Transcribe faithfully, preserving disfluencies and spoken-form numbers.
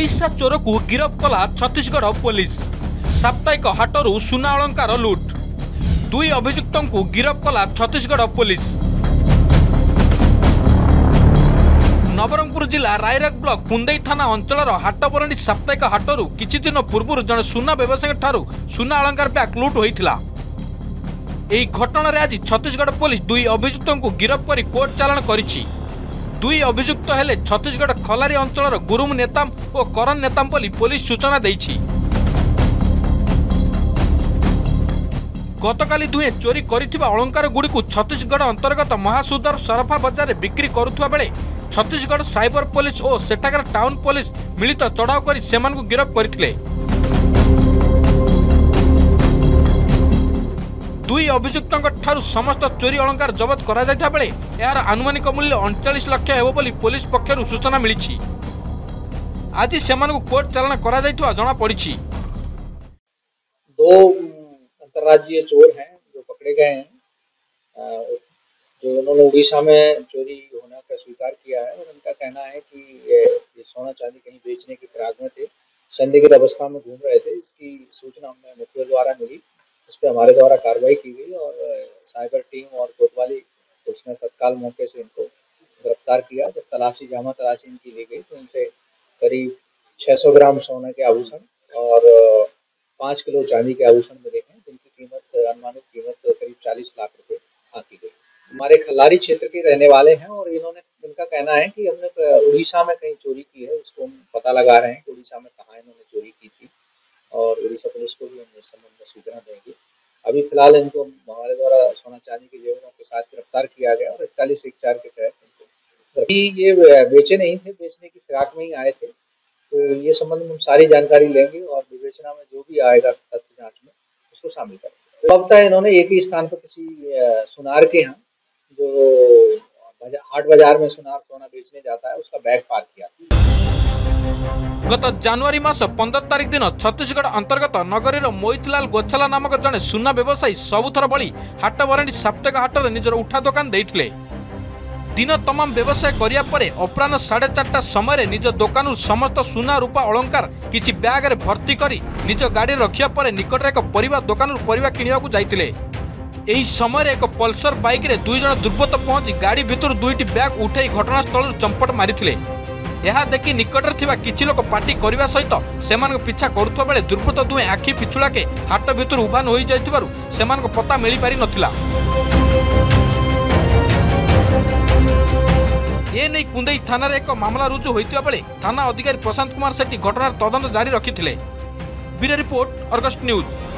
ओडिशा चोर को गिरफ कला छत्तीसगढ़ पुलिस। साप्ताहिक हाटरू सुना अलंकार लुट, दुई अभियुक्त को गिरफ कला छत्तीसगढ़ पुलिस। नवरंगपुर जिला रायरक ब्लॉक पुंदई थाना अंचल हाटबरणी साप्ताहिक हाटरू किछि दिन पूर्व जन सुना व्यवसायी ठारू सुना अलंकार बैग लुट होता। यह घटन आज छत्तीसगढ़ पुलिस दुई अभियुक्त को गिरफ कर कोर्ट चालाण करिछि। दुई अभियुक्त हेले छत्तीसगढ़ खलारी अंचल गुरुम नेताम और करन नेताम बोली पुलिस सूचना देछि। गतकाली दुहे चोरी करिथिबा अलंकार गुड़ी छत्तीसगढ़ अंतर्गत महासुदर सरफा बजार बिक्री करुवा बेले छत्तीसगढ़ साइबर पुलिस और सेठाकर टाउन पुलिस मिलित चढ़ाव कर सेमानकु गिरफ करथिले। दुई अभियुक्तों ठारू समस्त चोरी अलंकार जबत करा जायता बेले यार आनुमानिक मूल्य उनतालीस लाख हेबो बोली पुलिस पक्षरु सूचना मिली। आज सेमान को कोर्ट चालाण करा जायतुवा जना पड़ी। दो अंतरराज्यीय चोर हैं जो पकड़े गए हैं, जो उन्होंने उड़ीसा में चोरी होने का स्वीकार किया है और उनका कहना है कि ये, ये सोना चांदी कहीं बेचने के करार में थे, संदिग्ध अवस्था में घूम रहे थे। इसकी सूचना हमें मित्रों द्वारा मिली, इस पे हमारे द्वारा कार्रवाई की गई और साइबर टीम और कोतवाली पुलिस ने तत्काल मौके से इनको गिरफ्तार किया। जब तलाशी जामा तलाशी इनकी ली गई तो इनसे करीब छह सौ ग्राम सोने के आभूषण और पाँच किलो चांदी के आभूषण मिले हैं, जिनकी कीमत अनुमानित कीमत करीब चालीस लाख रुपए आंकी गई। हमारे खलारी क्षेत्र के रहने वाले हैं और इन्होंने इनका कहना है कि हमने उड़ीसा में कहीं चोरी की है, उसको हम पता लगा रहे हैं कि उड़ीसा में कहाँ इन्होंने चोरी की थी और उड़ीसा पुलिस को भी हम इस संबंध में सूचना देंगे। अभी फिलहाल इनको हमारे द्वारा सोना चांदी के जेवरों के साथ गिरफ्तार किया गया और इकतालीस विचार के तहत इनको अभी ये बेचे नहीं थे, बेचने की फिराक में ही आए थे। तो ये संबंध में हम सारी जानकारी लेंगे और विवेचना में जो भी आएगा तथ्य जाँच में उसको शामिल करेंगे। तो अब तक इन्होंने एक ही स्थान पर किसी सुनार के यहाँ जो हाट बाजार में सुनार सोना बेचने जाता है उसका बैग पार्क किया। गत जनवरी मास पंद्रह तारिख दिन छत्तीसगढ़ अंतर्गत नगरीर मोईतलाल गोछला नामक जने सुना व्यवसायी सबुथर भली हाटबरणी साप्ताहिक हाटर निजर उठा दुकान देइथिले। दिन तमाम व्यवसाय करिया परे अपराह्न साढ़े चारटा समय निज दुकान समस्त सुना रूपा अलंकार किछि बैग रे भर्ती करी निज गाड़ी रखिया परे निकट एक परिवा दुकान परिवा किनियाकु जाइथिले। एही समय एक पल्सर बाइक रे दुई जन दुर्बृत्त पहुंची गाड़ी भितर दुईटी बैग उठाई घटनास्थल चंपट मारिथिले। यह देखि निकटर थिबा किछि लोक पार्टी करने सहित सेमान पिछा करुवा बेले दुर्बृत्त दुहें आखि पिछुड़ाके हाट भितर उभान हो जाइथिबारु सेमान पता मिल पारि नथिला। ए नै कुंदई थाना रे एक मामला रुजु होइथिबा बेले थाना अधिकारी प्रशांत कुमार सेठी घटनार तदंत जारी रखिथिले। Bureau report, Argus news.